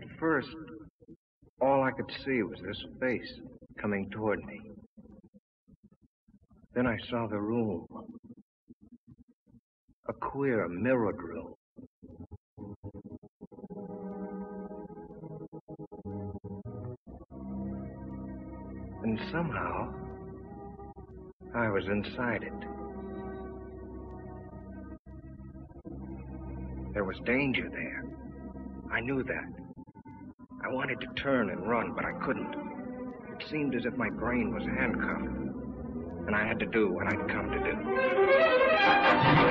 At first, all I could see was this face coming toward me. Then I saw the room. A queer, mirrored room. And somehow, I was inside it. There was danger there. I knew that. I wanted to turn and run, but I couldn't. It seemed as if my brain was handcuffed, and I had to do what I'd come to do.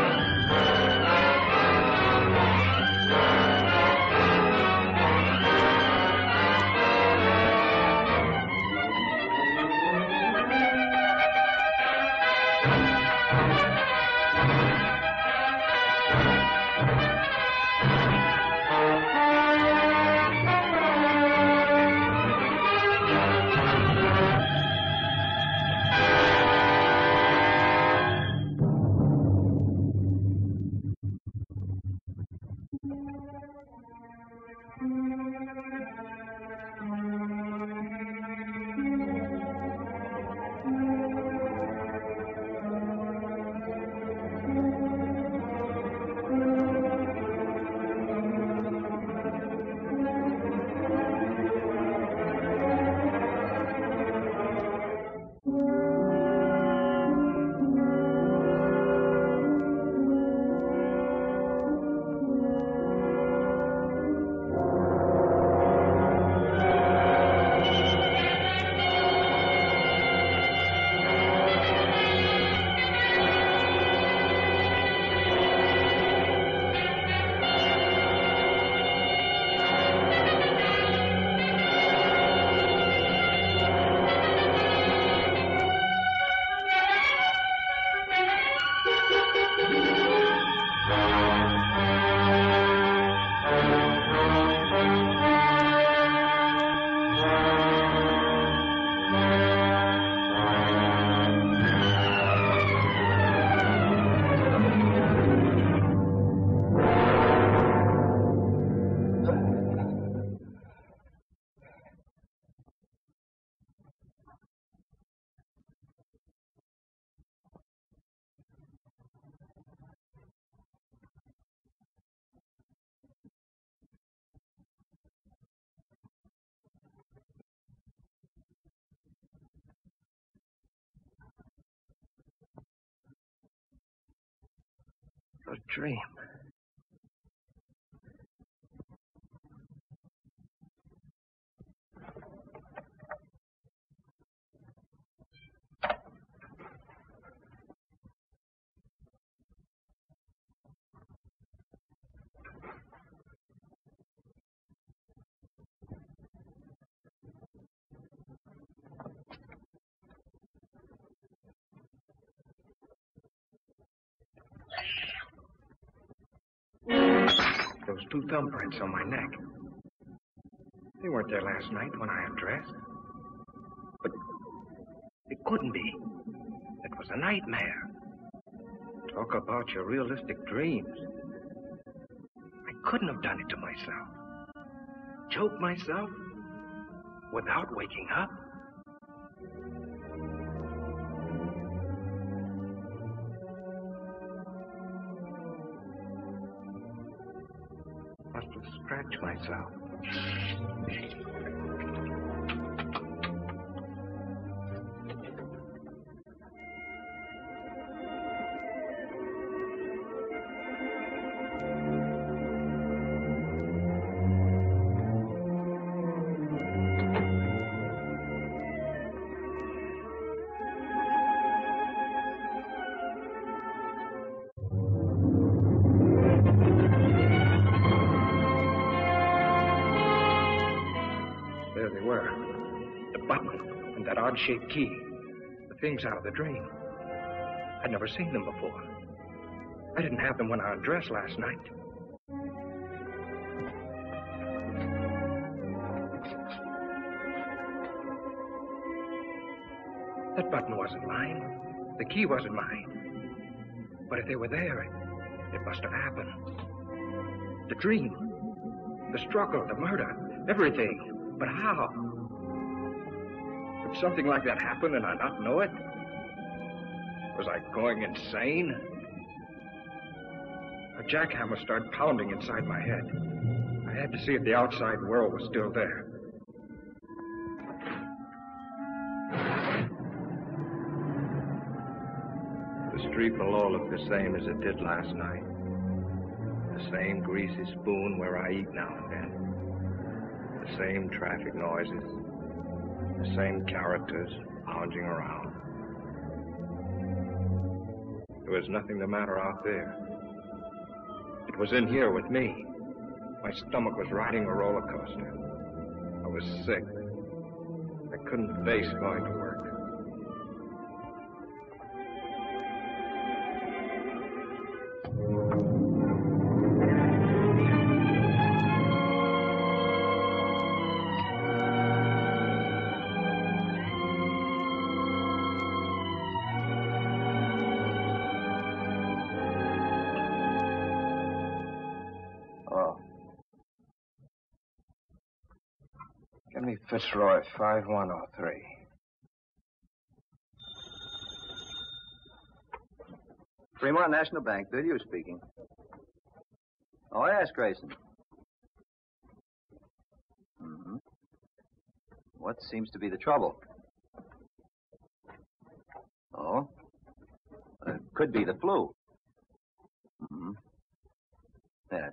A dream. Those two thumbprints on my neck. They weren't there last night when I undressed. But it couldn't be. It was a nightmare. Talk about your realistic dreams. I couldn't have done it to myself. Choke myself without waking up. Scratch myself. Shaped key, the things out of the dream. I'd never seen them before. I didn't have them when I undressed last night. That button wasn't mine. The key wasn't mine. But if they were there, it must have happened. The dream. The struggle, the murder, everything. But how? Could something like that happen and I not know it? Was I going insane? A jackhammer started pounding inside my head. I had to see if the outside world was still there. The street below looked the same as it did last night. The same greasy spoon where I eat now and then. The same traffic noises. The same characters lounging around. There was nothing the matter out there. It was in here with me. My stomach was riding a roller coaster. I was sick. I couldn't face going to work. Fitzroy, 5103. Fremont National Bank, Bill Hughes speaking. Oh, yes, Grayson. Mm-hmm. What seems to be the trouble? Oh? It could be the flu. Mm-hmm. Yeah.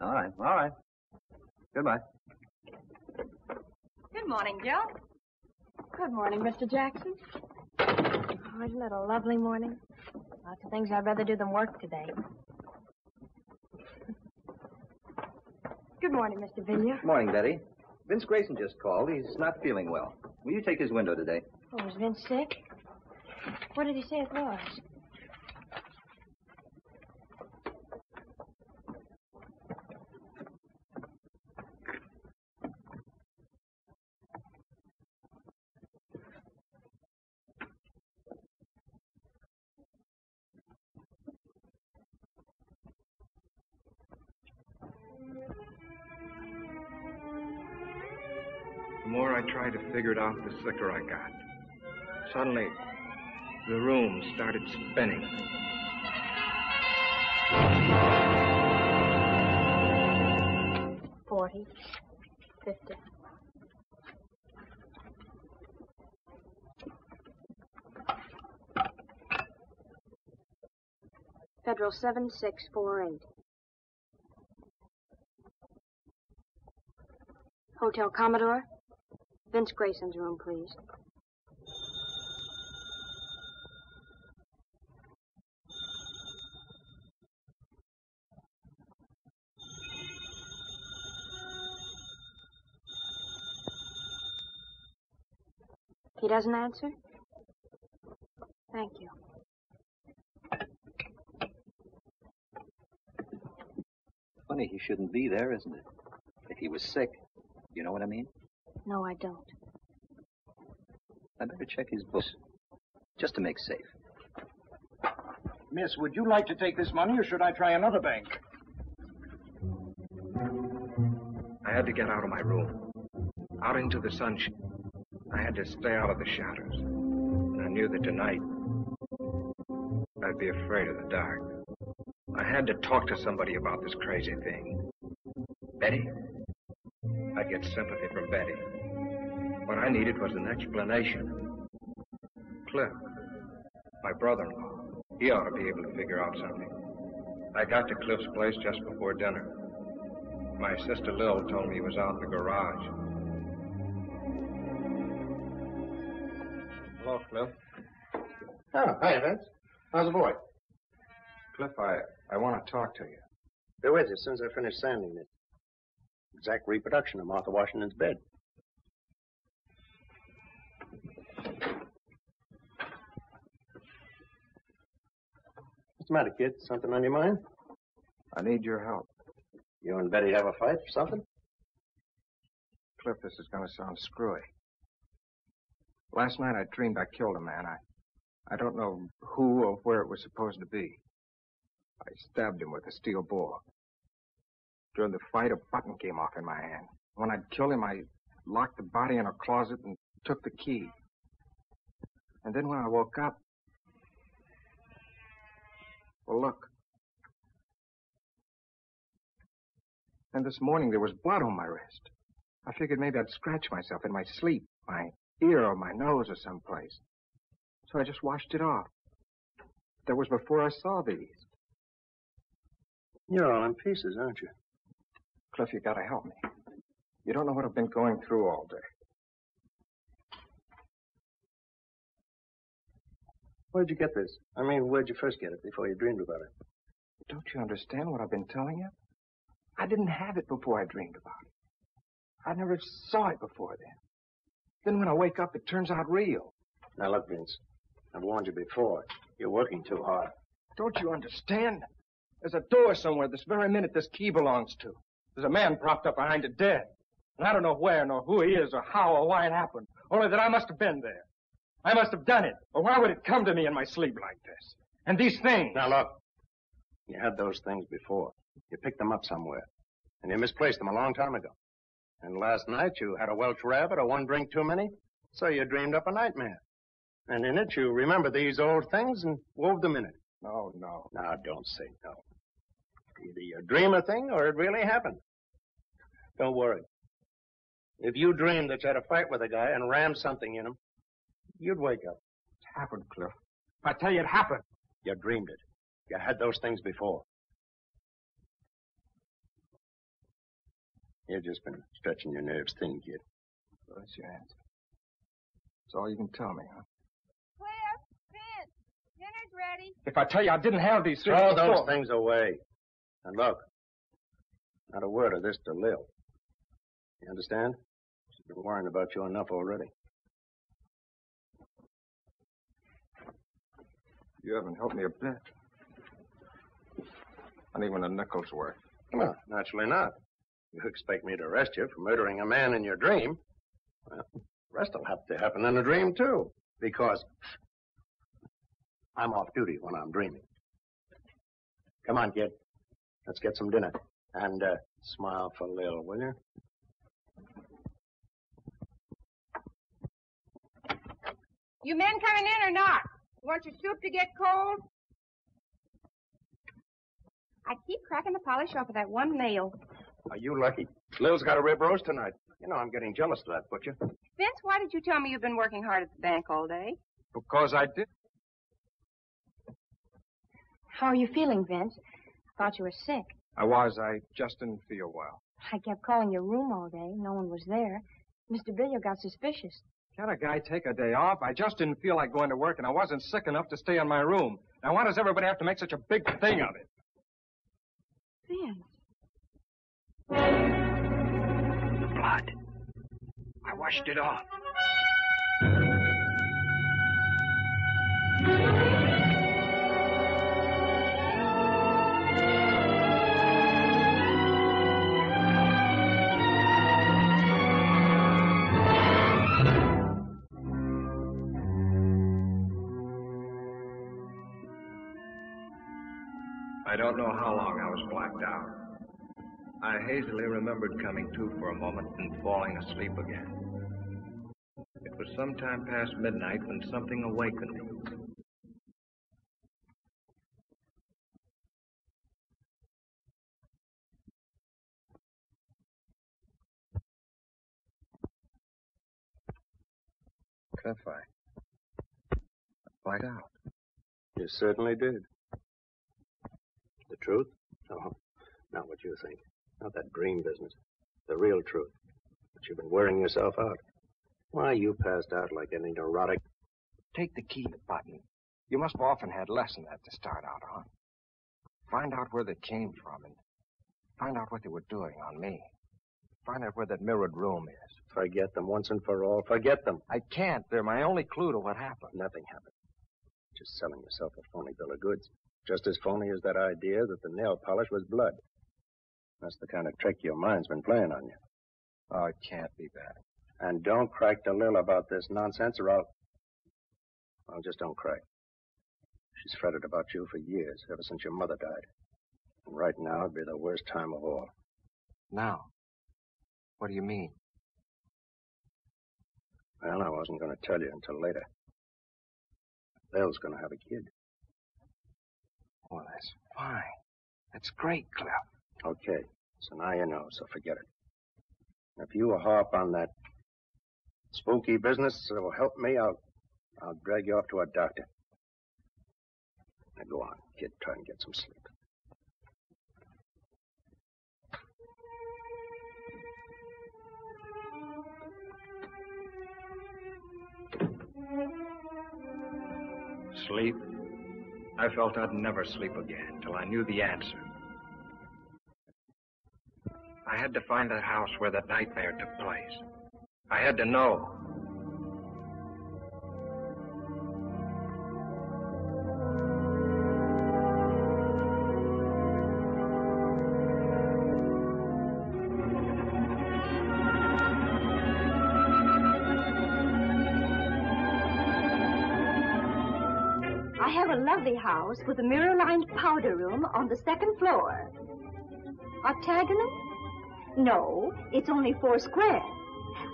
All right. Goodbye. Good morning, Jill. Good morning, Mr. Jackson. Oh, isn't it a lovely morning? Lots of things I'd rather do than work today. Good morning, Mr. Vineyard. Morning, Betty. Vince Grayson just called. He's not feeling well. Will you take his window today? Oh, is Vince sick? What did he say it was? Figured out, the sicker I got. Suddenly, the room started spinning. $40, $50. Federal 7648. Hotel Commodore. Vince Grayson's room, please. He doesn't answer? Thank you. Funny he shouldn't be there, isn't it? If he was sick, you know what I mean? No, I don't. I better check his books, just to make safe. Miss, would you like to take this money, or should I try another bank? I had to get out of my room, out into the sunshine. I had to stay out of the shadows. And I knew that tonight I'd be afraid of the dark. I had to talk to somebody about this crazy thing. Betty? I'd get sympathy from Betty. What I needed was an explanation. Cliff, my brother-in-law, he ought to be able to figure out something. I got to Cliff's place just before dinner. My sister Lil told me he was out in the garage. Hello, Cliff. Oh, hi, Vince. How's the boy? Cliff, I want to talk to you. Be with you as soon as I finish sanding this. Exact reproduction of Martha Washington's bed. What's the matter, kid? Something on your mind? I need your help. You and Betty have a fight or something? Cliff, this is going to sound screwy. Last night I dreamed I killed a man. I don't know who or where it was supposed to be. I stabbed him with a steel ball. During the fight, a button came off in my hand. When I'd killed him, I locked the body in a closet and took the key. And then when I woke up... Well, look. And this morning there was blood on my wrist. I figured maybe I'd scratch myself in my sleep, my ear or my nose or someplace. So I just washed it off. That was before I saw these. You're all in pieces, aren't you? Cliff, you gotta help me. You don't know what I've been going through all day. Where'd you get this? I mean, where'd you first get it before you dreamed about it? Don't you understand what I've been telling you? I didn't have it before I dreamed about it. I never saw it before then. Then when I wake up, it turns out real. Now look, Vince, I've warned you before. You're working too hard. Don't you understand? There's a door somewhere this very minute this key belongs to. There's a man propped up behind it dead. And I don't know where, nor who he is, or how, or why it happened. Only that I must have been there. I must have done it. Or why would it come to me in my sleep like this? And these things... Now look, you had those things before. You picked them up somewhere. And you misplaced them a long time ago. And last night you had a Welsh rabbit or one drink too many. So you dreamed up a nightmare. And in it you remembered these old things and wove them in it. No, no. Now don't say no. Either you dream a thing or it really happened. Don't worry. If you dreamed that you had a fight with a guy and rammed something in him, you'd wake up. It happened, Cliff. I tell you, it happened. You dreamed it. You had those things before. You've just been stretching your nerves thin, kid. Well, that's your answer. That's all you can tell me, huh? Cliff, Vince, dinner's ready. If I tell you I didn't have these things before... Throw those things away. And look, not a word of this to Lil. You understand? She's been worrying about you enough already. You haven't helped me a bit. Not even a nickel's worth. Well, naturally not. You expect me to arrest you for murdering a man in your dream. Well, the rest will have to happen in a dream, too. Because I'm off duty when I'm dreaming. Come on, kid. Let's get some dinner. And smile for Lil, will you? You men coming in or not? You want your soup to get cold? I keep cracking the polish off of that one nail. Are you lucky? Lil's got a rib roast tonight. You know, I'm getting jealous of that butcher. Vince, why did you tell me you've been working hard at the bank all day? Because I did. How are you feeling, Vince? I thought you were sick. I was. I just didn't feel well. I kept calling your room all day. No one was there. Mr. Billiard got suspicious. Can't a guy take a day off? I just didn't feel like going to work, and I wasn't sick enough to stay in my room. Now, why does everybody have to make such a big thing of it? Vince. Blood. I washed it off. I don't know how long I was blacked out. I hazily remembered coming to for a moment and falling asleep again. It was sometime past midnight when something awakened me. Cliff, I blacked out. You certainly did. The truth? No, not what you think. Not that dream business. The real truth. But you've been wearing yourself out. Why, you passed out like any neurotic. Take the key, Button. You must have often had less than that to start out on. Find out where they came from and find out what they were doing on me. Find out where that mirrored room is. Forget them once and for all. Forget them. I can't. They're my only clue to what happened. Nothing happened. Just selling yourself a phony bill of goods. Just as phony as that idea that the nail polish was blood. That's the kind of trick your mind's been playing on you. Oh, it can't be bad. And don't crack to Lil about this nonsense or I'll just don't crack. She's fretted about you for years, ever since your mother died. And right now, it'd be the worst time of all. Now? What do you mean? Well, I wasn't going to tell you until later. Bill's going to have a kid. Oh, that's fine. That's great, Cliff. Okay. So now you know, so forget it. And if you harp on that spooky business, so help me, I'll drag you off to a doctor. Now go on, kid, try and get some sleep. Sleep? I felt I'd never sleep again till I knew the answer. I had to find the house where the nightmare took place. I had to know. I have a lovely house with a mirror-lined powder room on the second floor. Octagonal? No, it's only 4 square.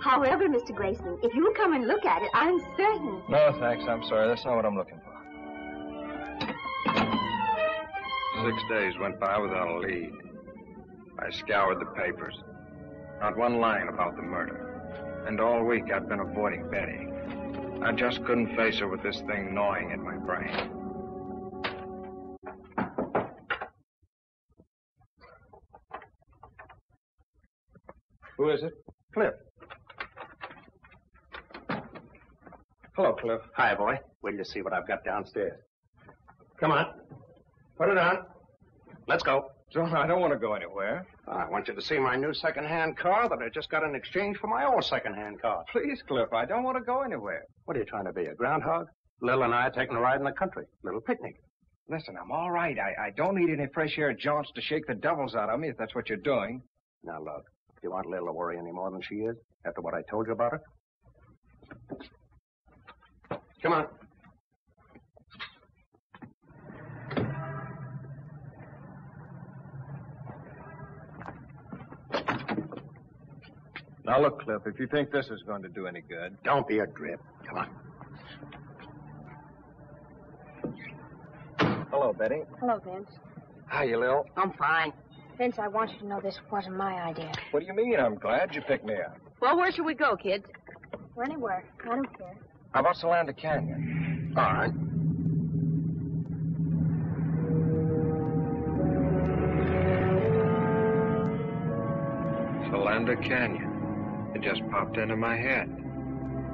However, Mr. Grayson, if you'll come and look at it, I'm certain... No, thanks. I'm sorry. That's not what I'm looking for. 6 days went by without a lead. I scoured the papers. Not one line about the murder. And all week I'd been avoiding Betty. I just couldn't face her with this thing gnawing at my brain. Who is it? Cliff. Hello, Cliff. Hi, boy. Wait till you see what I've got downstairs. Come on. Put it on. Let's go. John, I don't want to go anywhere. I want you to see my new second-hand car that I just got in exchange for my old second-hand car. Please, Cliff, I don't want to go anywhere. What are you trying to be, a groundhog? Lil and I are taking a ride in the country. Little picnic. Listen, I'm all right. I don't need any fresh air jaunts to shake the devils out of me, if that's what you're doing. Now, look, you want Lil to worry any more than she is after what I told you about her? Come on. Now, look, Cliff, if you think this is going to do any good... Don't be a drip. Come on. Hello, Betty. Hello, Vince. Hiya, Lil. I'm fine. Vince, I want you to know this wasn't my idea. What do you mean? I'm glad you picked me up. Well, where should we go, kids? Anywhere. I don't care. How about Solander Canyon? All right. Solander Canyon. It just popped into my head.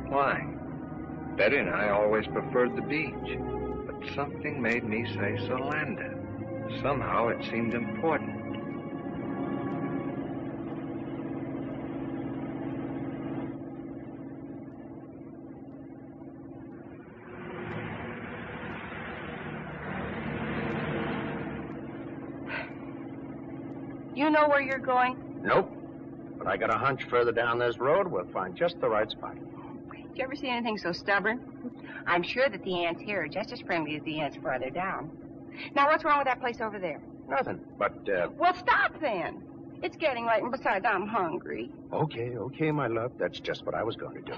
Why? Betty and I always preferred the beach. But something made me say Solander. Somehow it seemed important. You know where you're going? Nope. But I got a hunch further down this road, we'll find just the right spot. Did you ever see anything so stubborn? I'm sure that the ants here are just as friendly as the ants farther down. Now, what's wrong with that place over there? Nothing, but... Well, stop then. It's getting late, and besides, I'm hungry. Okay, okay, my love. That's just what I was going to do.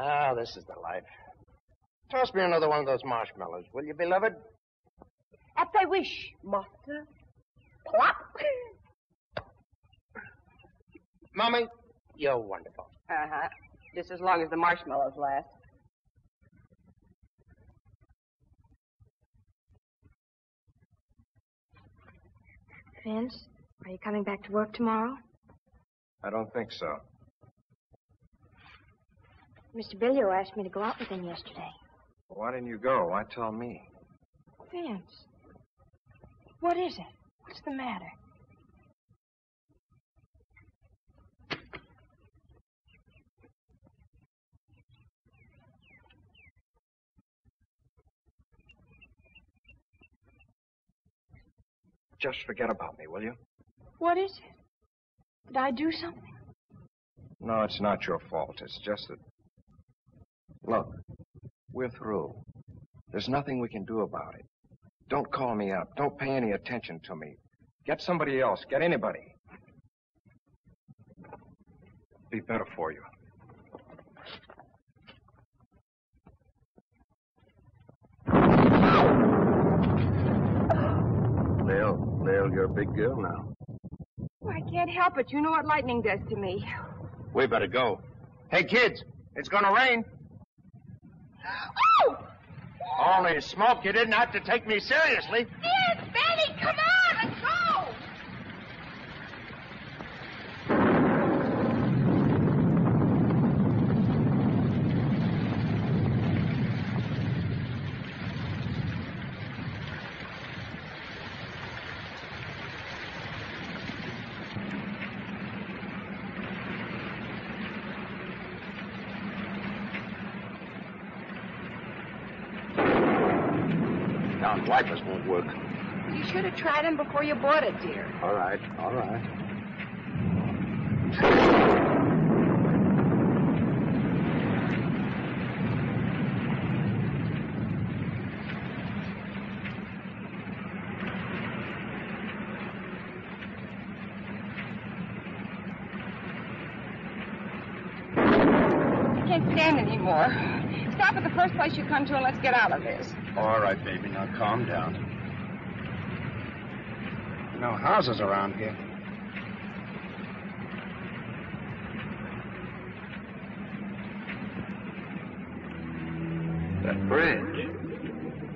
Ah, this is the life. Toss me another one of those marshmallows, will you, beloved? At thy wish, master. Plop. Mommy, you're wonderful. Uh-huh. Just as long as the marshmallows last. Vince, are you coming back to work tomorrow? I don't think so. Mr. Billio asked me to go out with him yesterday. Well, why didn't you go? Why tell me? Vince, what is it? What's the matter? Just forget about me, will you? What is it? Did I do something? No, it's not your fault. It's just that... Look, we're through. There's nothing we can do about it. Don't call me up. Don't pay any attention to me. Get somebody else. Get anybody. Be better for you. Lil, you're a big girl now. Well, I can't help it. You know what lightning does to me. We better go. Hey, kids, it's gonna rain. Oh! Only smoke, you didn't have to take me seriously. Yes, Benny, come on, let's go! Wipers won't work. You should have tried them before you bought it, dear. All right, all right. I can't stand anymore. Stop at the first place you come to and let's get out of this. All right, baby. Now, calm down. No houses around here. That bridge.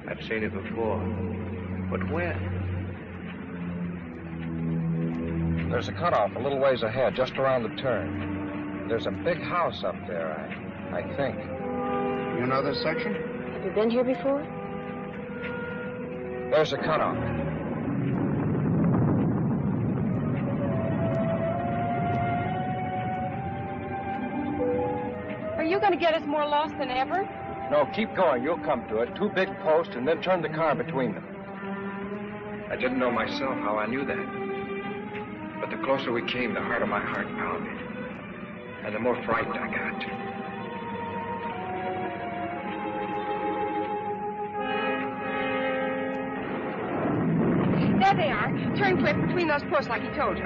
I've seen it before. But where? There's a cutoff a little ways ahead, just around the turn. There's a big house up there, I think. You know this section? Have you been here before? There's a cutoff. Are you going to get us more lost than ever? No, keep going. You'll come to it. Two big posts and then turn the car between them. I didn't know myself how I knew that. But the closer we came, the harder my heart pounded. And the more frightened I got. There they are. Turn, Cliff, between those posts like he told you.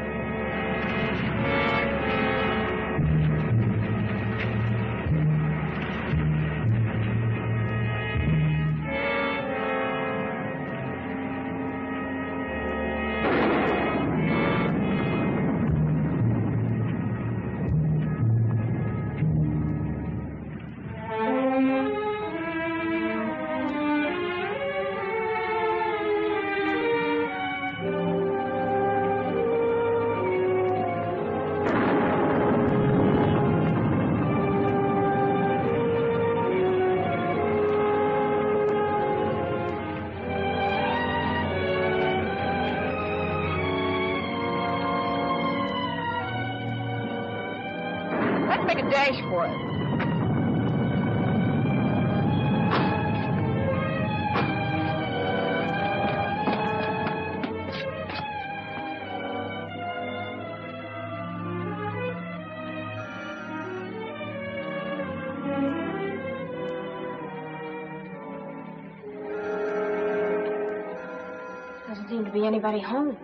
Doesn't seem to be anybody home.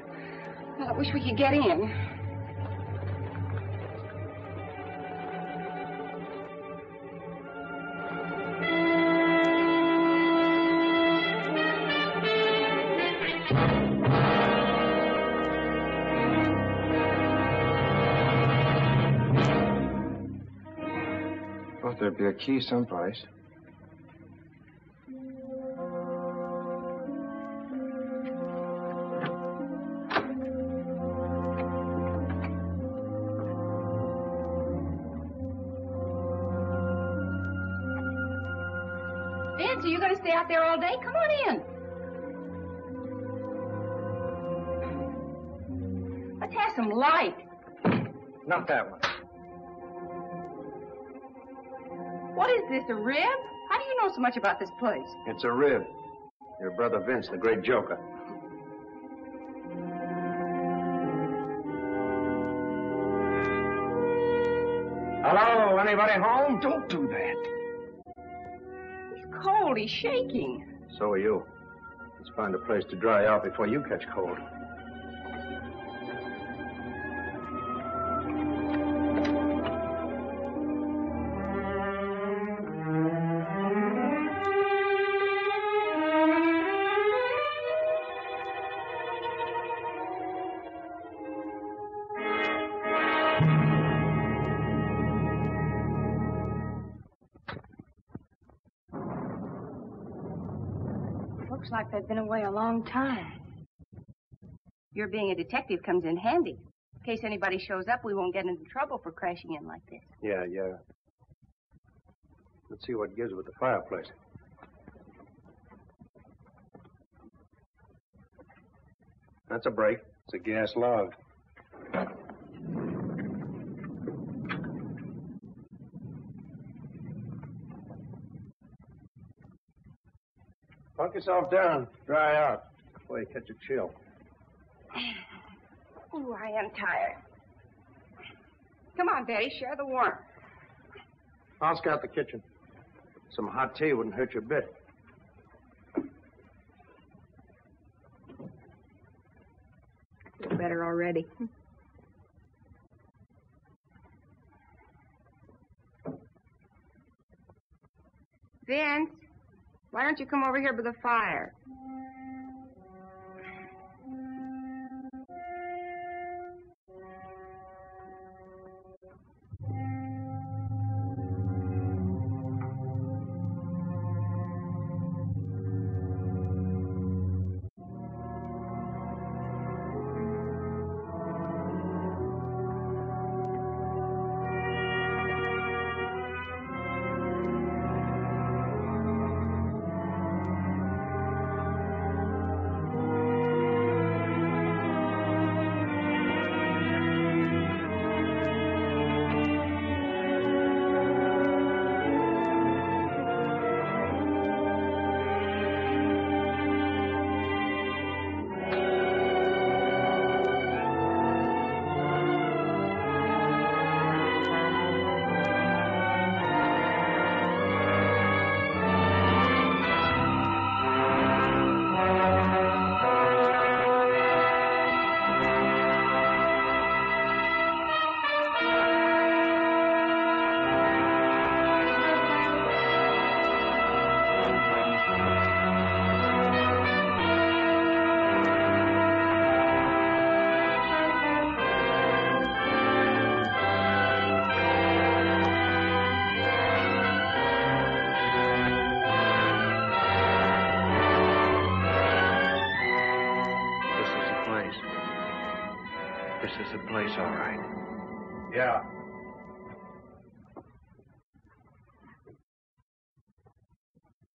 Well, I wish we could get in. Well, there'd be a key someplace. Not that one. What is this, a rib? How do you know so much about this place? It's a rib. Your brother Vince, the great joker. anybody home? Don't do that. He's cold. He's shaking. So are you. Let's find a place to dry out before you catch cold. Like they've been away a long time. Your being a detective comes in handy. In case anybody shows up, we won't get into trouble for crashing in like this. Yeah. Let's see what gives with the fireplace. That's a break. It's a gas log. Lock yourself down. Dry out before you catch a chill. Ooh, I am tired. Come on, Betty, share the warmth. I'll scout the kitchen. Some hot tea wouldn't hurt you a bit. I feel better already. Vince. Why don't you come over here by the fire?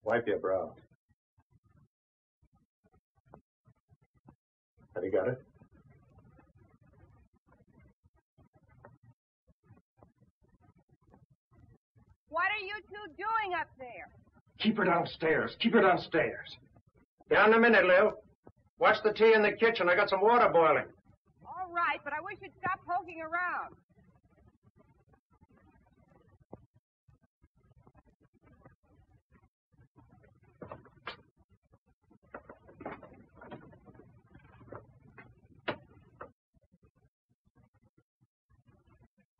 Wipe your brow. Have you got it? What are you two doing up there? Keep her downstairs. Keep her downstairs. Down in a minute, Lil. Watch the tea in the kitchen. I got some water boiling. All right, but I wish you'd stop poking around.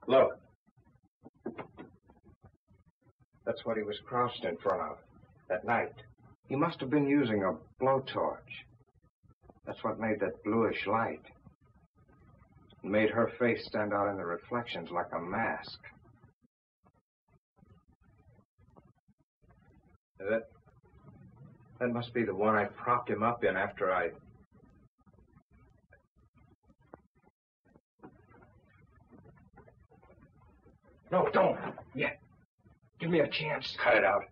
Look. That's what he was crouched in front of that night. He must have been using a blowtorch. That's what made that bluish light. It made her face stand out in the reflections like a mask. That must be the one I propped him up in after I... No, don't. Yeah. Give me a chance. Cut it out.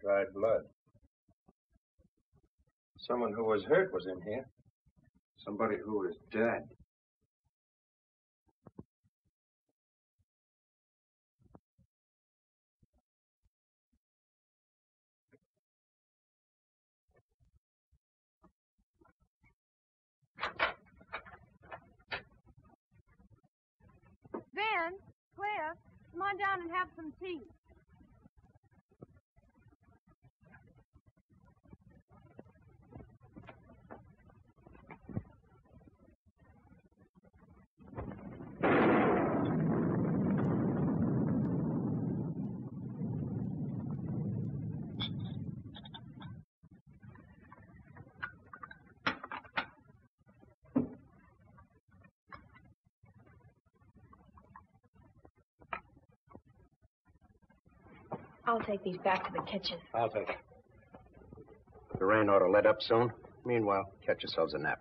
Dried blood. Someone who was hurt was in here. Somebody who is dead. Ben, Cliff, come on down and have some tea. I'll take these back to the kitchen. I'll take them. The rain ought to let up soon. Meanwhile, catch yourselves a nap.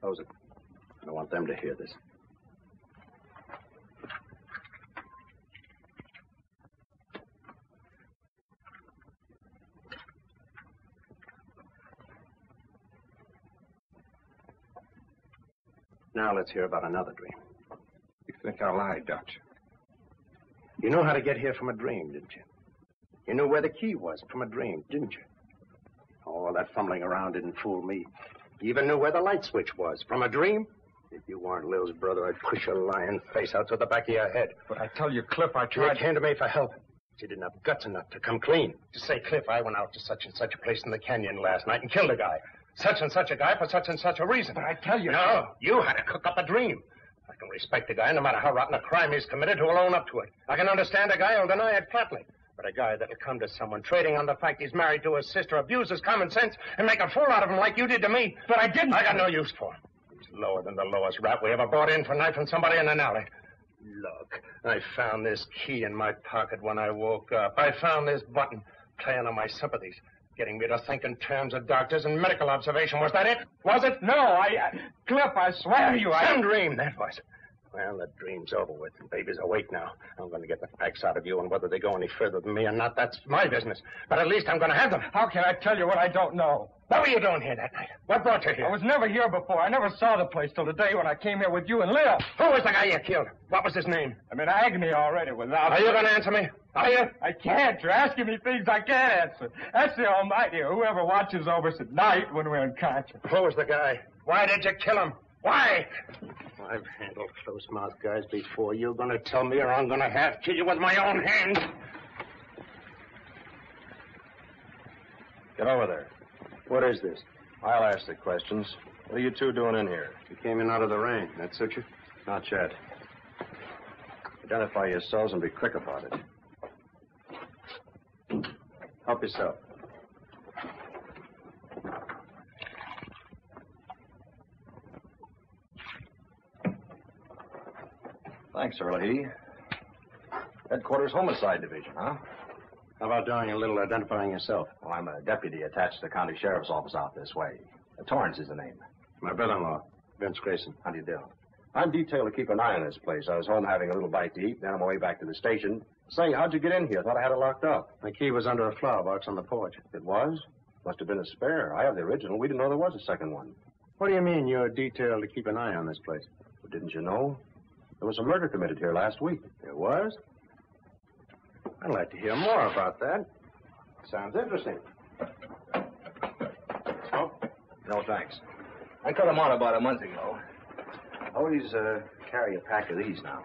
Close it. I don't want them to hear this. Now let's hear about another dream. You think I lied, don't you? You knew how to get here from a dream, didn't you? You knew where the key was from a dream, didn't you? Oh, that fumbling around didn't fool me. You even knew where the light switch was from a dream. If you weren't Lil's brother, I'd push your lion face out to the back of your head. But I tell you, Cliff, I tried... She came to me for help. She didn't have guts enough to come clean. To say, Cliff, I went out to such and such a place in the canyon last night and killed a guy. Such and such a guy for such and such a reason. But I tell you... No, you had to cook up a dream. I can respect a guy, no matter how rotten a crime he's committed, who'll own up to it. I can understand a guy who'll deny it flatly. But a guy that'll come to someone trading on the fact he's married to his sister, abuses common sense, and make a fool out of him like you did to me. But I didn't... I got no use for him. He's lower than the lowest rat we ever brought in for knifing somebody in an alley. Look, I found this key in my pocket when I woke up. I found this button playing on my sympathies. Getting me to think in terms of doctors and medical observation. Was that it? Was it? No, Cliff, I swear to you, Some dream, that was. Well, the dream's over with, and baby's awake now. I'm going to get the facts out of you, and whether they go any further than me or not, that's my business. But at least I'm going to have them. How can I tell you what I don't know? What were you doing here that night? What brought you here? I was never here before. I never saw the place till today when I came here with you and Lil. Who was the guy you killed? What was his name? I'm in agony already without... Are you going to answer me? Are you? I can't. You're asking me things I can't answer. That's the Almighty or whoever watches over us at night when we're unconscious. Who was the guy? Why did you kill him? Why? Well, I've handled close-mouthed guys before. You're going to tell me or I'm going to have to kill you with my own hands. Get over there. What is this? I'll ask the questions. What are you two doing in here? You came in out of the rain. That suit you? Not yet. Identify yourselves and be quick about it. Help yourself. Thanks, Early. Headquarters Homicide Division, huh? How about doing a little identifying yourself? Well, I'm a deputy attached to the county sheriff's office out this way. Torrance is the name. My brother-in-law, Vince Grayson. How do you do? I'm detailed to keep an eye on this place. I was home having a little bite to eat, then on my way back to the station. Say, how'd you get in here? Thought I had it locked up. My key was under a flower box on the porch. It was? Must have been a spare. I have the original. We didn't know there was a second one. What do you mean you're detailed to keep an eye on this place? Well, didn't you know? There was a murder committed here last week. There was? I'd like to hear more about that. Sounds interesting. So? No, thanks. I cut them on about a month ago. Always carry a pack of these now.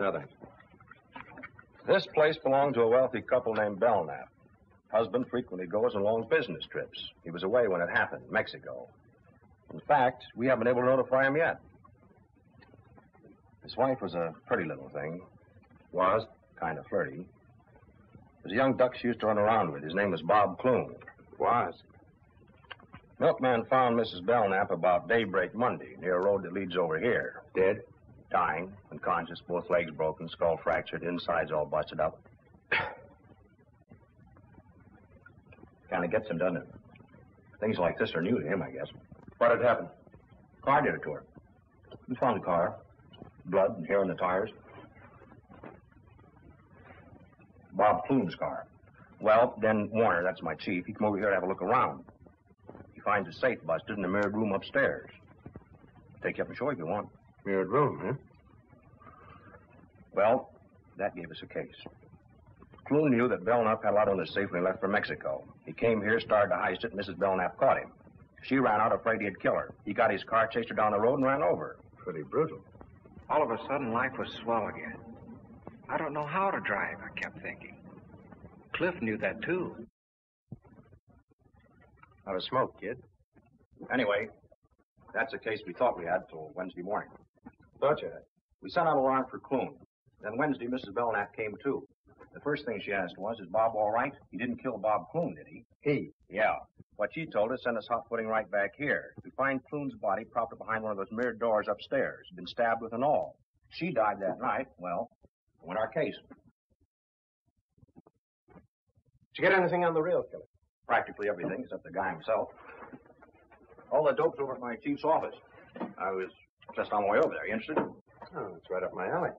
Nothing. This place belonged to a wealthy couple named Belknap. Husband frequently goes on long business trips. He was away when it happened, Mexico. In fact, we haven't been able to notify him yet. His wife was a pretty little thing. Was? Kind of flirty. There's a young duck she used to run around with. His name was Bob Clune. Was? Milkman found Mrs. Belknap about daybreak Monday near a road that leads over here. Dead? Dying. Unconscious. Both legs broken. Skull fractured. Insides all busted up. Kind of gets him, doesn't it? Things like this are new to him, I guess. What had happened? Car did it to her. We found the car. Blood and hair on the tires. Bob Clune's car. Well, then Warner, that's my chief, he come over here to have a look around. He finds a safe busted in the mirrored room upstairs. I'll take you up and show you if you want. Mirrored room, huh? Well, That gave us a case. Clue knew that Belknap had a lot on his safe when he left for Mexico. He came here, started to heist it, and Mrs. Belknap caught him. She ran out afraid he'd kill her. He got his car, chased her down the road, and ran over. Pretty brutal. All of a sudden, life was swell again. I don't know how to drive, I kept thinking. Cliff knew that, too. Not a smoke, kid. Anyway, that's the case we thought we had till Wednesday morning. Thought you had? We sent out a warrant for Clune. Then Wednesday, Mrs. Belknap came, too. The first thing she asked was, is Bob all right? He didn't kill Bob Clune, did he? He? Yeah. What she told us sent us hot-footing right back here. We find Clune's body propped up behind one of those mirrored doors upstairs. Been stabbed with an awl. She died that night. Well, we win our case. Did you get anything on the real killer? Practically everything, except the guy himself. All the dope's over at my chief's office. I was just on my way over there. You interested? Oh, it's right up my alley.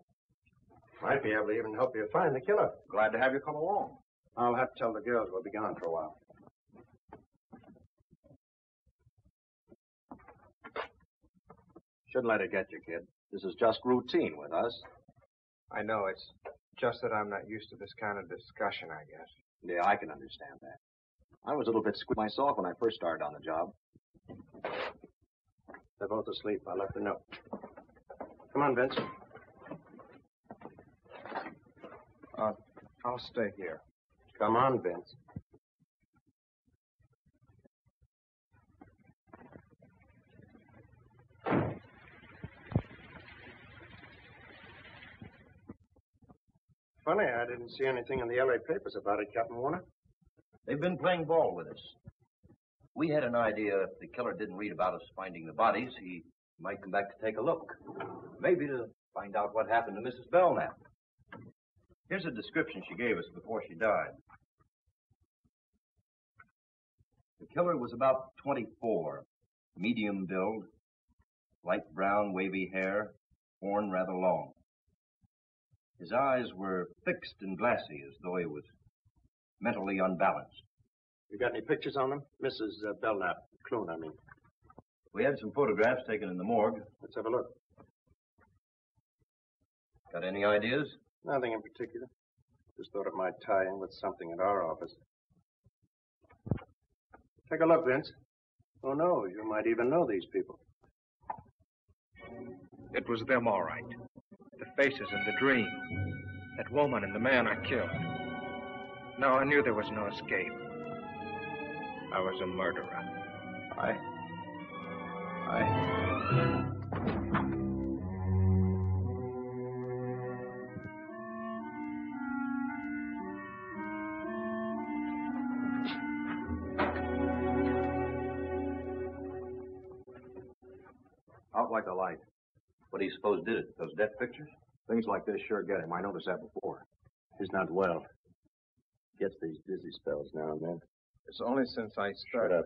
Might be able to even help you find the killer. Glad to have you come along. I'll have to tell the girls we'll be gone for a while. Shouldn't let it get you, kid. This is just routine with us. I know. It's just that I'm not used to this kind of discussion, I guess. Yeah, I can understand that. I was a little bit squeamish myself when I first started on the job. They're both asleep. I left a note. Come on, Vince. I'll stay here. Come on, Vince. Funny, I didn't see anything in the L.A. papers about it, Captain Warner. They've been playing ball with us. We had an idea if the killer didn't read about us finding the bodies, he might come back to take a look. Maybe to find out what happened to Mrs. Belknap. Here's a description she gave us before she died. The killer was about 24, medium build, light brown wavy hair, worn rather long. His eyes were fixed and glassy, as though he was mentally unbalanced. You got any pictures on them? Mrs. Belknap, Clune, I mean. We had some photographs taken in the morgue. Let's have a look. Got any ideas? Nothing in particular. Just thought it might tie in with something at our office. Take a look, Vince. Who knows? You might even know these people. It was them, all right. The faces in the dream. That woman and the man I killed. Now I knew there was no escape. I was a murderer. Out like a light. What do you suppose did it? Those death pictures? Things like this sure get him. I noticed that before. He's not well. Gets these dizzy spells now and then. It's only since I started. Shut up.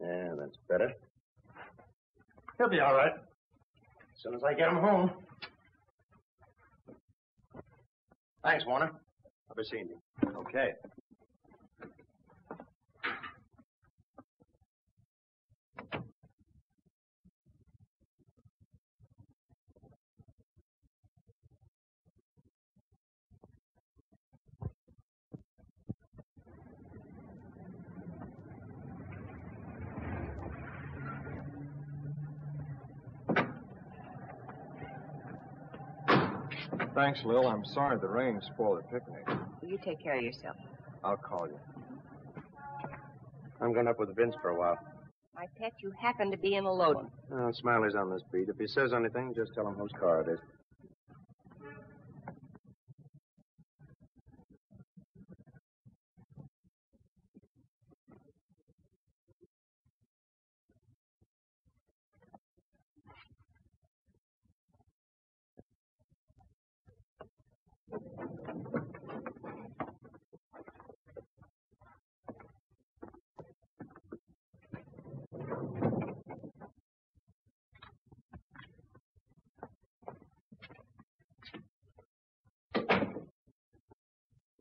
Yeah, that's better. He'll be all right. As soon as I get him home. Thanks, Warner. I'll be seeing you. Okay. Thanks, Lil. I'm sorry the rain spoiled the picnic. You take care of yourself. I'll call you. I'm going up with Vince for a while. I bet you happen to be in a load one. Oh, Smiley's on this beat. If he says anything, just tell him whose car it is.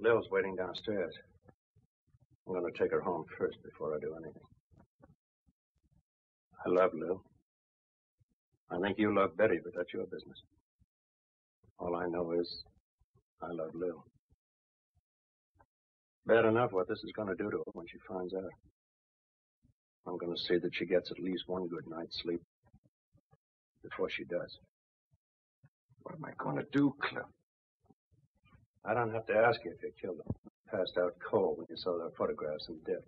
Lil's waiting downstairs. I'm going to take her home first before I do anything. I love Lil. I think you love Betty, but that's your business. All I know is I love Lil. Bad enough what this is going to do to her when she finds out. I'm going to see that she gets at least one good night's sleep before she does. What am I going to do, Cliff? I don't have to ask you if you killed her. Passed out cold when you saw their photographs and dead.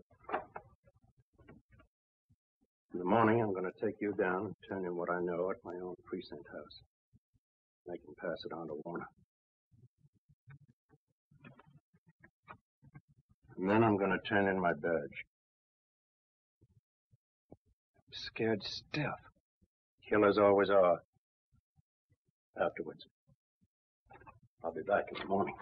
In the morning, I'm going to take you down and turn in what I know at my own precinct house. I can pass it on to Warner. And then I'm going to turn in my badge. I'm scared stiff. Killers always are. Afterwards. I'll be back in the morning.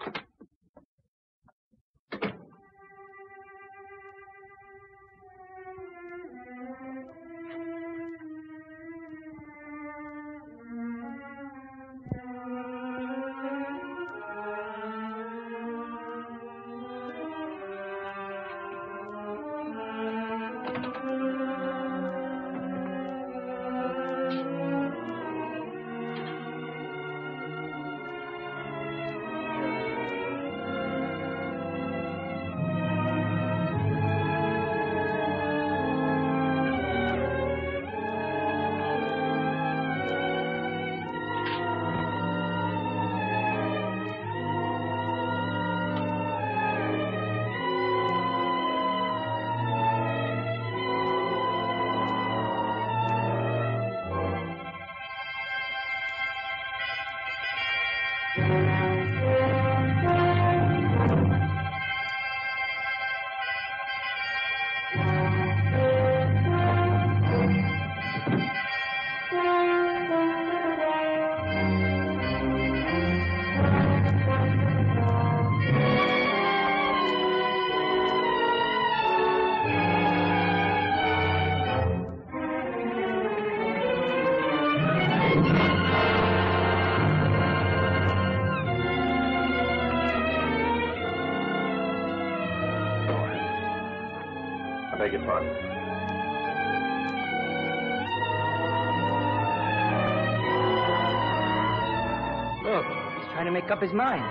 I beg your pardon. Look, he's trying to make up his mind.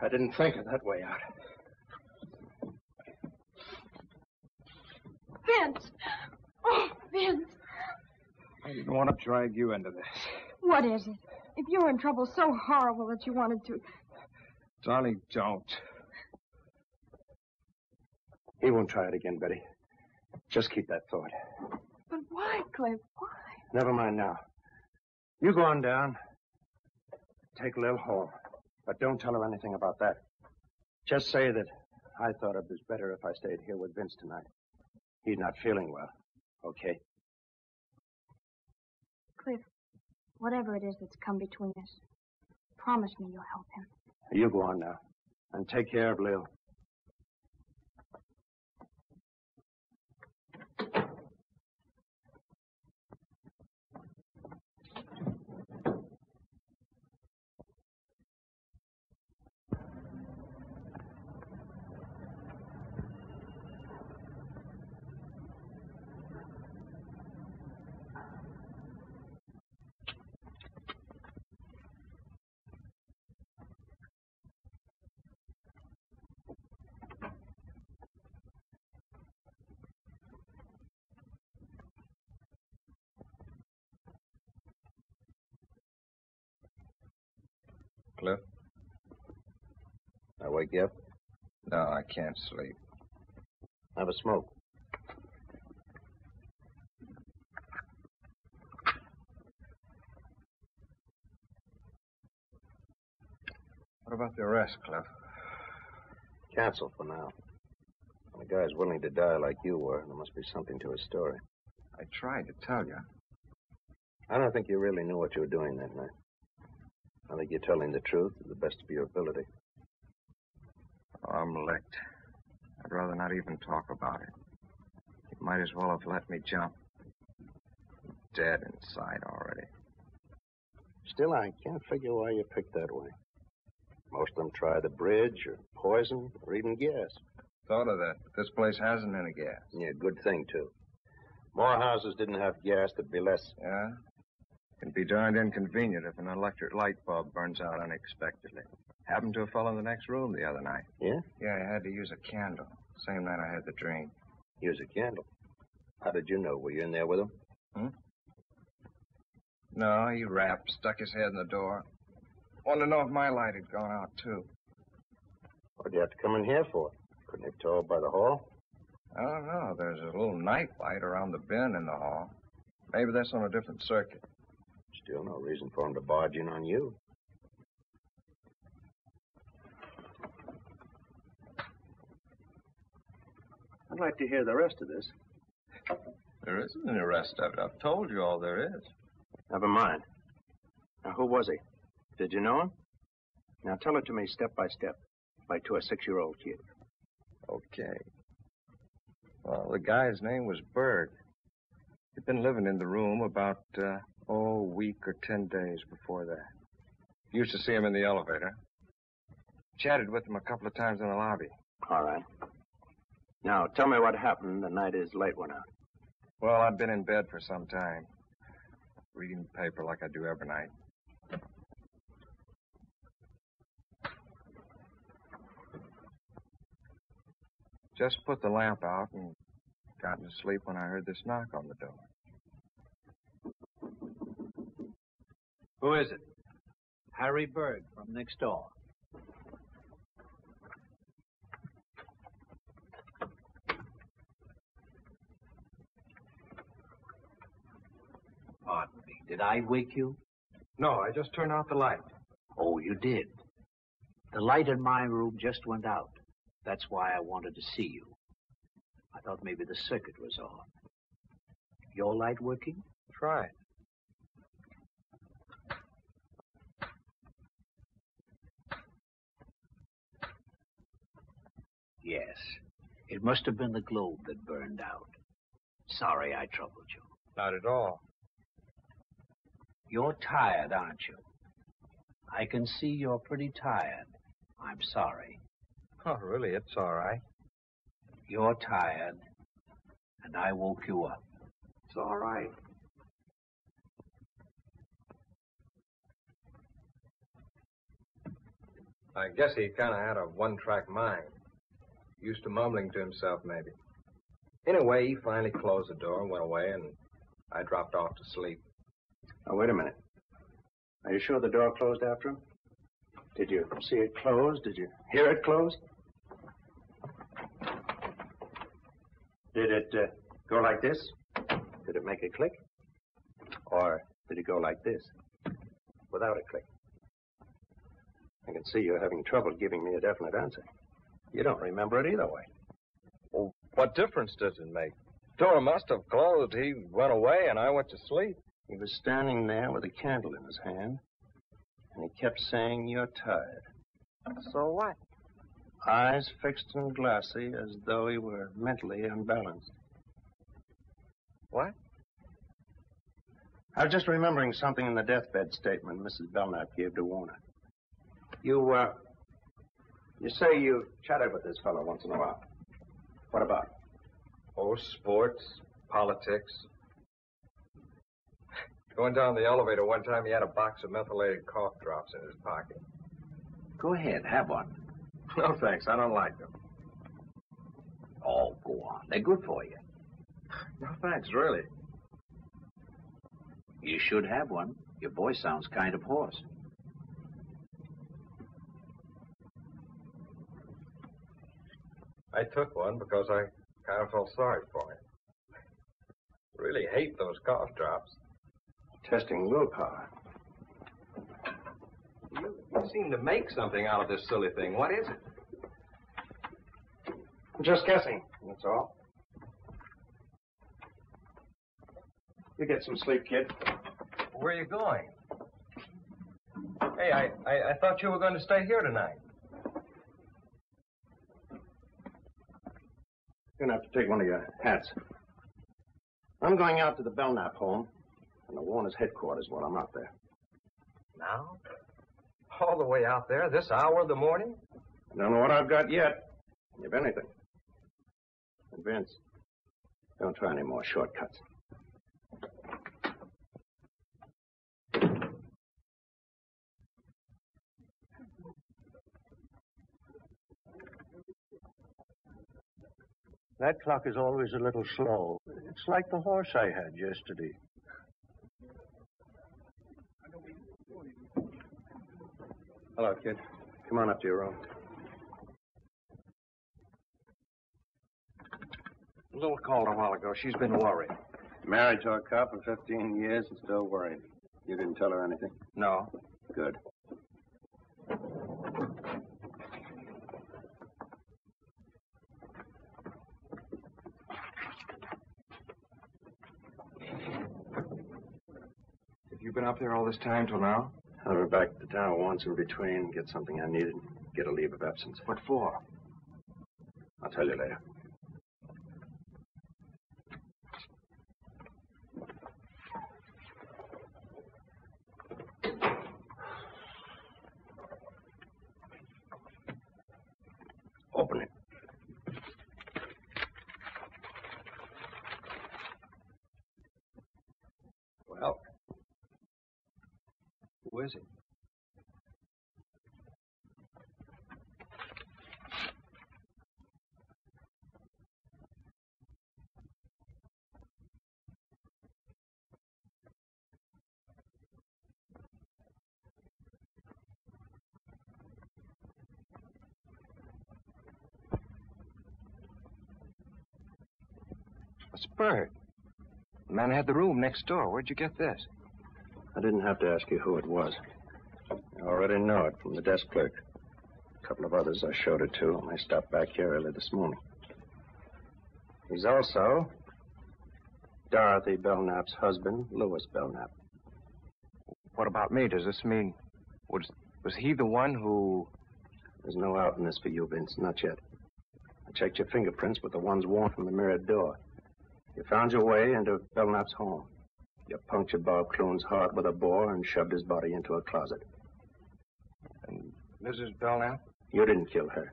I didn't think of that way out. Vince! Oh, Vince! I didn't want to drag you into this. What is it? If you're in trouble so horrible that you wanted to... Darling, don't. He won't try it again, Betty. Just keep that thought. But why, Cliff? Why? Never mind now. You go on down. Take Lil home. But don't tell her anything about that. Just say that I thought it was better if I stayed here with Vince tonight. He's not feeling well, okay? Cliff, whatever it is that's come between us, promise me you'll help him. You go on now, and take care of Lil. Cliff? I wake you up? No, I can't sleep. Have a smoke. What about the arrest, Cliff? Cancel for now. When a guy's willing to die like you were, there must be something to his story. I tried to tell you. I don't think you really knew what you were doing that night. I think you're telling the truth to the best of your ability. I'm licked. I'd rather not even talk about it. You might as well have let me jump. I'm dead inside already. Still, I can't figure why you picked that way. Most of them try the bridge or poison or even gas. Thought of that, but this place hasn't any gas. Yeah, good thing, too. More houses didn't have gas, there'd be less. Yeah? It'd be darned inconvenient if an electric light bulb burns out unexpectedly. Happened to a fellow in the next room the other night. Yeah? Yeah, I had to use a candle. Same night I had the dream. Use a candle? How did you know? Were you in there with him? Hmm? No, he rapped, stuck his head in the door. Wanted to know if my light had gone out, too. What'd you have to come in here for? Couldn't have told by the hall? I don't know. There's a little night light around the bend in the hall. Maybe that's on a different circuit. Still no reason for him to barge in on you. I'd like to hear the rest of this. There isn't any rest of it. I've told you all there is. Never mind. Now, who was he? Did you know him? Now, tell it to me step by step, like to a 6-year-old kid. Okay. Well, the guy's name was Berg. He'd been living in the room about, a week or 10 days before that. Used to see him in the elevator. Chatted with him a couple of times in the lobby. All right. Now, tell me what happened the night his light went out. Well, I'd been in bed for some time, reading the paper like I do every night. Just put the lamp out and gotten to sleep when I heard this knock on the door. Who is it? Harry Berg from next door. Pardon me, did I wake you? No, I just turned out the light. Oh, you did. The light in my room just went out. That's why I wanted to see you. I thought maybe the circuit was on. Your light working? Try it. Yes. It must have been the globe that burned out. Sorry I troubled you. Not at all. You're tired, aren't you? I can see you're pretty tired. I'm sorry. Oh, really, it's all right. You're tired, and I woke you up. It's all right. I guess he kind of had a one-track mind. Used to mumbling to himself, maybe. Anyway, he finally closed the door and went away, and I dropped off to sleep. Now, wait a minute. Are you sure the door closed after him? Did you see it close? Did you hear it close? Did it go like this? Did it make a click? Or did it go like this without a click? I can see you're having trouble giving me a definite answer. You don't remember it either way. Well, what difference does it make? Door must have closed. He went away and I went to sleep. He was standing there with a candle in his hand. And he kept saying, you're tired. So what? Eyes fixed and glassy as though he were mentally unbalanced. What? I was just remembering something in the deathbed statement Mrs. Belknap gave to Warner. You say you chatted with this fellow once in a while. What about? Oh, sports, politics. Going down the elevator one time, he had a box of methylated cough drops in his pocket. Go ahead, have one. No, thanks. I don't like them. Oh, go on. They're good for you. No, thanks, really. You should have one. Your voice sounds kind of hoarse. I took one because I kind of felt sorry for him. Really hate those cough drops. Testing willpower. You seem to make something out of this silly thing. What is it? Just guessing, that's all. You get some sleep, kid. Where are you going? Hey, I thought you were going to stay here tonight. You're going to have to take one of your hats. I'm going out to the Belknap home and the Warner's headquarters while I'm out there. Now? All the way out there, this hour of the morning? I don't know what I've got yet, if anything. And Vince, don't try any more shortcuts. That clock is always a little slow. It's like the horse I had yesterday. Hello, kid. Come on up to your room. A little called a while ago. She's been worried. Married to a cop for 15 years and still worried. You didn't tell her anything? No. Good. You've been up there all this time till now? I went back to town once in between, get something I needed, get a leave of absence. What for? I'll tell you later. Open it. Well. Who is it? It's a bird. The man had the room next door. Where'd you get this? I didn't have to ask you who it was. I already know it from the desk clerk. A couple of others I showed it to, and I stopped back here early this morning. He's also Dorothy Belknap's husband, Louis Belknap. What about me? Does this mean... Was he the one who... There's no out in this for you, Vince. Not yet. I checked your fingerprints, but the ones worn from the mirror door. You found your way into Belknap's home. You punctured Bob Clune's heart with a bore and shoved his body into a closet. And Mrs. Belknap? You didn't kill her.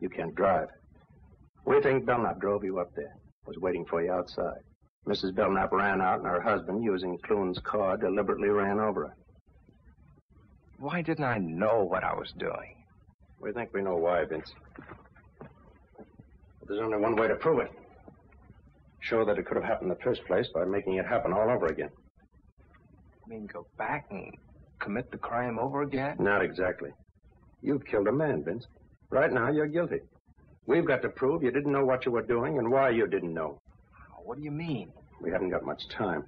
You can't drive. We think Belknap drove you up there, was waiting for you outside. Mrs. Belknap ran out, and her husband, using Clune's car, deliberately ran over her. Why didn't I know what I was doing? We think we know why, Vince. But there's only one way to prove it. Show that it could have happened in the first place by making it happen all over again. You mean go back and commit the crime over again? Not exactly. You've killed a man, Vince. Right now, you're guilty. We've got to prove you didn't know what you were doing and why you didn't know. What do you mean? We haven't got much time.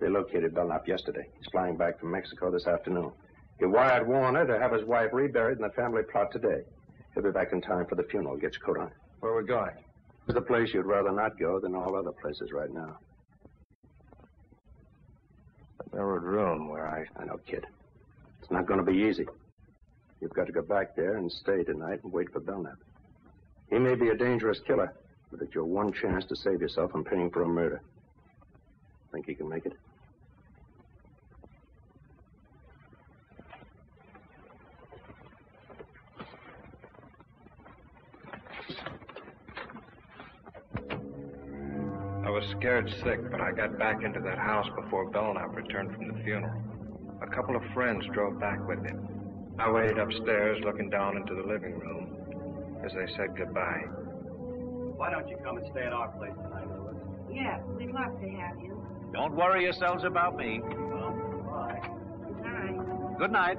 They located Belknap yesterday. He's flying back from Mexico this afternoon. He wired Warner to have his wife reburied in the family plot today. He'll be back in time for the funeral. Get your coat on. Where are we going? It's the place you'd rather not go than all other places right now. The railroad room where I know, kid. It's not going to be easy. You've got to go back there and stay tonight and wait for Belknap. He may be a dangerous killer, but it's your one chance to save yourself from paying for a murder. Think he can make it? I was scared sick, but I got back into that house before Belknap returned from the funeral. A couple of friends drove back with him. I waited upstairs, looking down into the living room as they said goodbye. Why don't you come and stay at our place tonight, Louis? Yeah, we'd love to have you. Don't worry yourselves about me. Well, bye. Good night. Good night.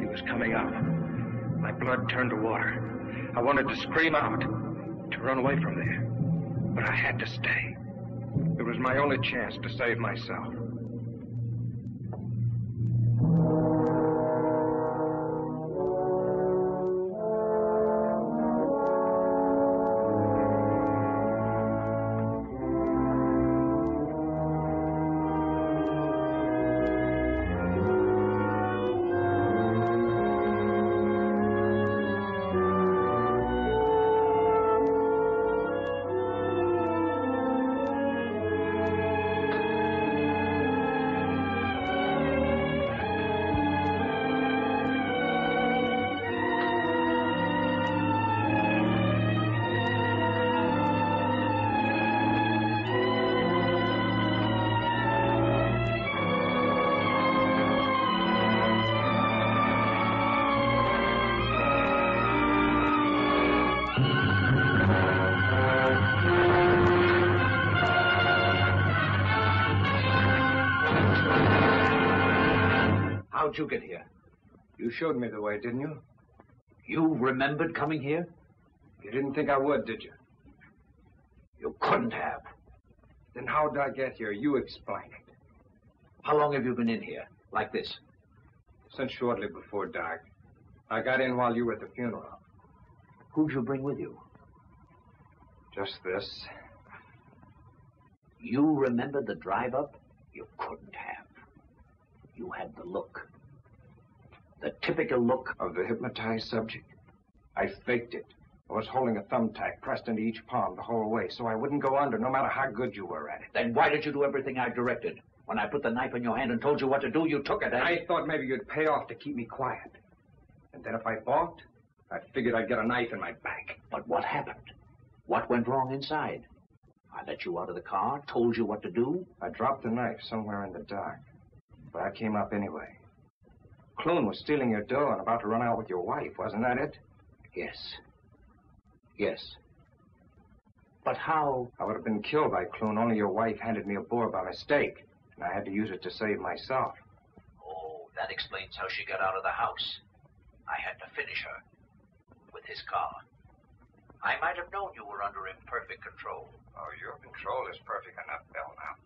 He was coming up. My blood turned to water. I wanted to scream out, to run away from there. But I had to stay. It was my only chance to save myself. How'd you get here? You showed me the way, didn't you? You remembered coming here? You didn't think I would, did you? You couldn't have. Then how did I get here? You explain it. How long have you been in here, like this? Since shortly before dark. I got in while you were at the funeral. Who'd you bring with you? Just this. You remembered the drive up? You couldn't have. You had the look. The typical look of the hypnotized subject. I faked it. I was holding a thumbtack pressed into each palm the whole way, so I wouldn't go under no matter how good you were at it. Then why did you do everything I directed? When I put the knife in your hand and told you what to do, you took it. I thought maybe you'd pay off to keep me quiet. And then if I balked, I figured I'd get a knife in my back. But what happened? What went wrong inside? I let you out of the car, told you what to do. I dropped the knife somewhere in the dark. But I came up anyway. Clune was stealing your dough and about to run out with your wife, wasn't that it? Yes. Yes. But how? I would have been killed by Clune, only your wife handed me a boar by mistake, and I had to use it to save myself. Oh, that explains how she got out of the house. I had to finish her with his car. I might have known you were under imperfect control. Oh, your control is perfect enough, Belknap.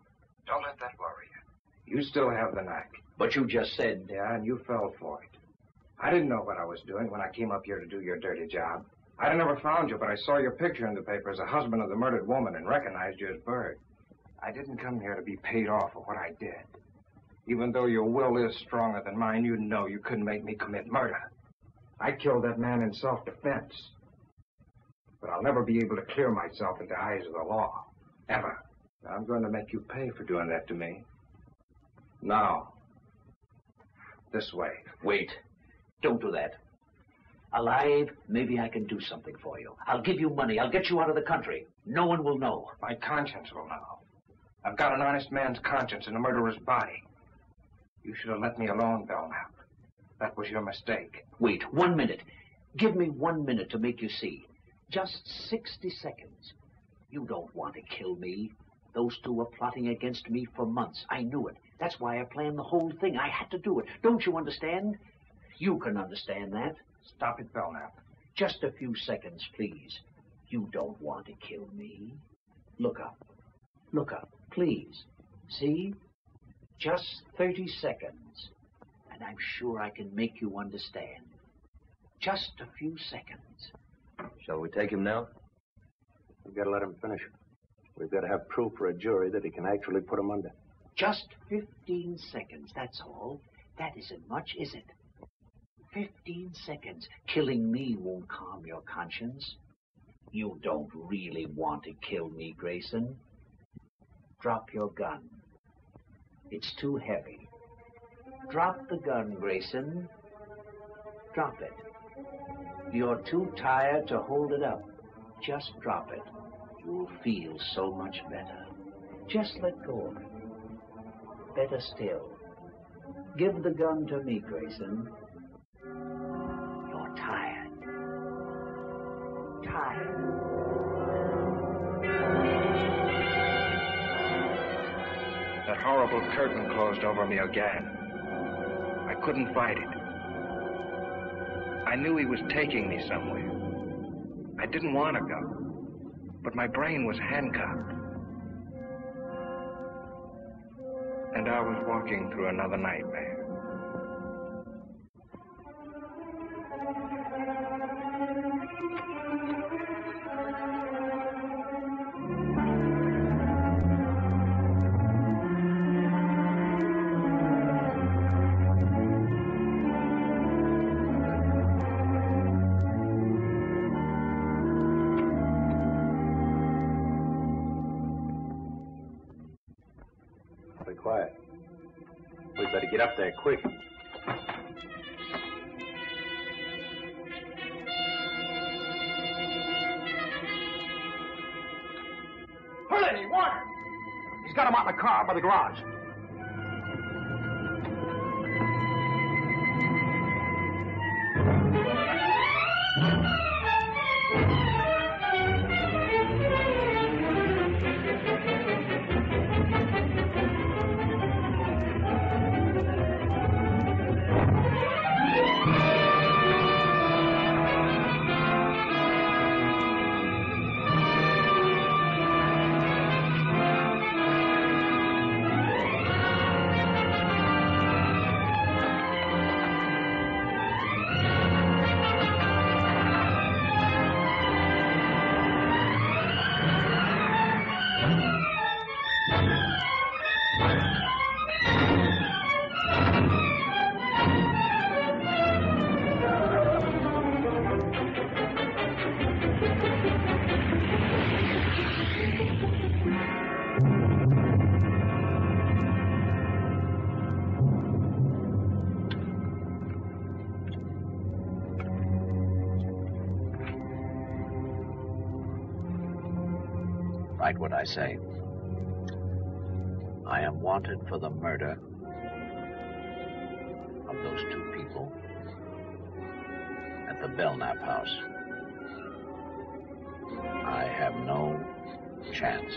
Don't let that worry you. You still have the knack. But you just said... Yeah, and you fell for it. I didn't know what I was doing when I came up here to do your dirty job. I'd never found you, but I saw your picture in the paper as the husband of the murdered woman and recognized you as Berg. I didn't come here to be paid off for what I did. Even though your will is stronger than mine, you know you couldn't make me commit murder. I killed that man in self-defense. But I'll never be able to clear myself in the eyes of the law. Ever. Now, I'm going to make you pay for doing that to me. Now. This way. Wait. Don't do that. Alive, maybe I can do something for you. I'll give you money. I'll get you out of the country. No one will know. My conscience will know. I've got an honest man's conscience in a murderer's body. You should have let me alone, Belknap. That was your mistake. Wait, 1 minute. Give me 1 minute to make you see. Just 60 seconds. You don't want to kill me. Those two were plotting against me for months. I knew it. That's why I planned the whole thing. I had to do it. Don't you understand? You can understand that. Stop it, Belknap. Just a few seconds, please. You don't want to kill me. Look up. Look up, please. See? Just 30 seconds. And I'm sure I can make you understand. Just a few seconds. Shall we take him now? We've got to let him finish it. We've got to have proof for a jury that he can actually put him under. Just 15 seconds, that's all. That isn't much, is it? 15 seconds. Killing me won't calm your conscience. You don't really want to kill me, Grayson. Drop your gun. It's too heavy. Drop the gun, Grayson. Drop it. You're too tired to hold it up. Just drop it. You'll feel so much better. Just let go of it. Better still. Give the gun to me, Grayson. You're tired. Tired. That horrible curtain closed over me again. I couldn't fight it. I knew he was taking me somewhere. I didn't want to go, but my brain was handcuffed. And I was walking through another nightmare. Quiet. We better get up there quick. Hurry, Warner! He's got him out in the car by the garage. What I say. I am wanted for the murder of those two people at the Belknap house. I have no chance.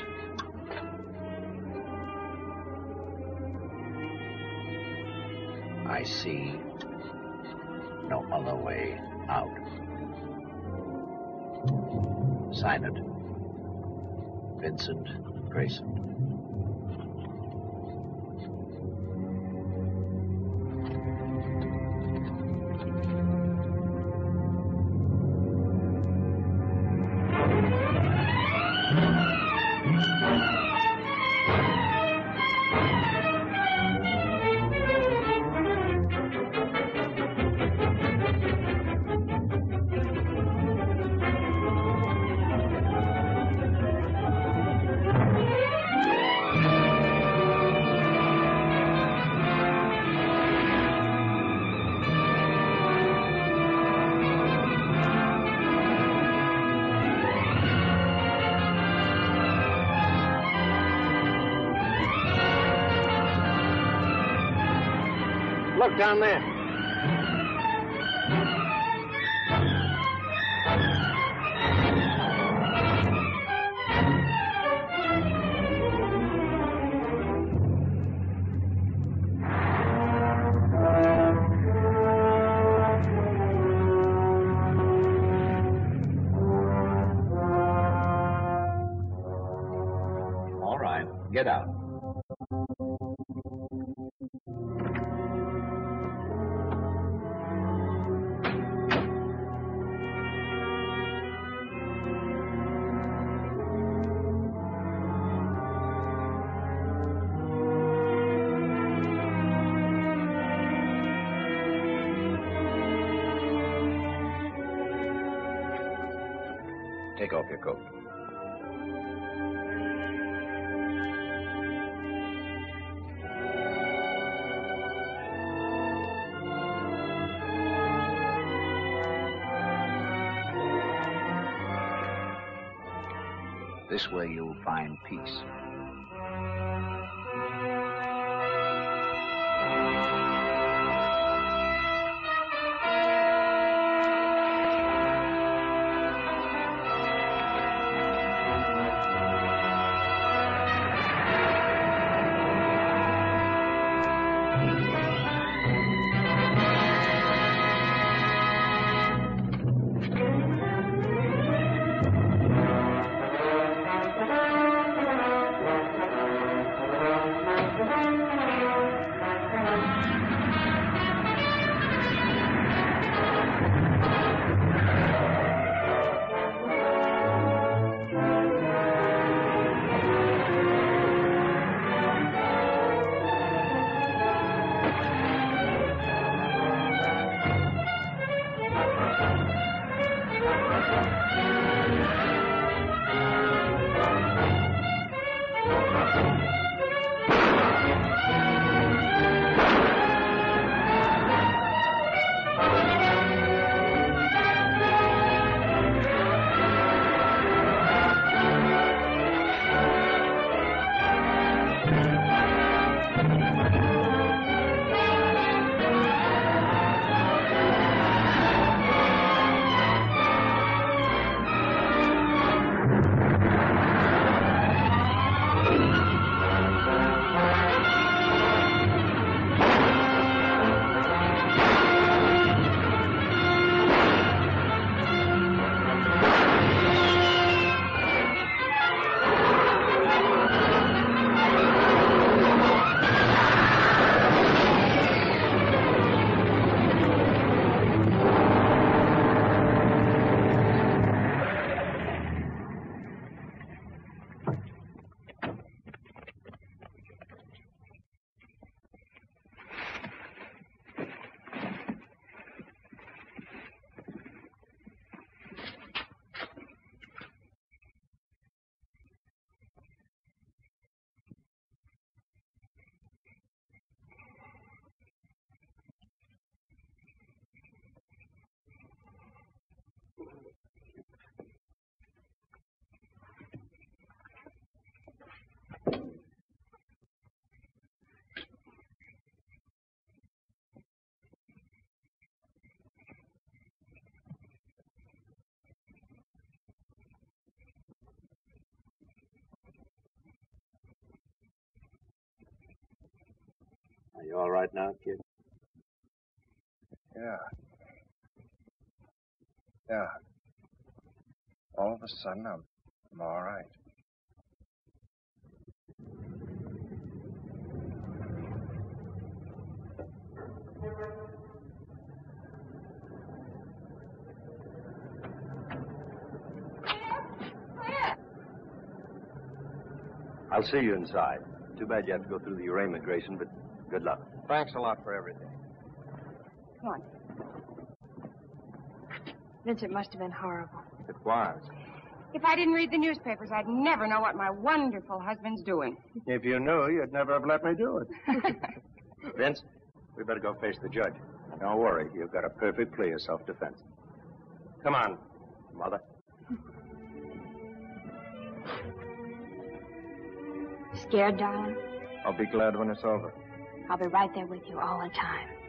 I see no other way out. Sign it. Vincent Grayson. Look down there. All right, get out. Take off your coat. This way you'll find peace. You all right now, kid? Yeah. All of a sudden, I'm all right. I'll see you inside. Too bad you have to go through the arraignment, Grayson, but good luck. Thanks a lot for everything. Come on. Vince, it must have been horrible. It was. If I didn't read the newspapers, I'd never know what my wonderful husband's doing. If you knew, you'd never have let me do it. Vince, we better go face the judge. Don't worry. You've got a perfect plea of self-defense. Come on, Mother. You scared, darling? I'll be glad when it's over. I'll be right there with you all the time.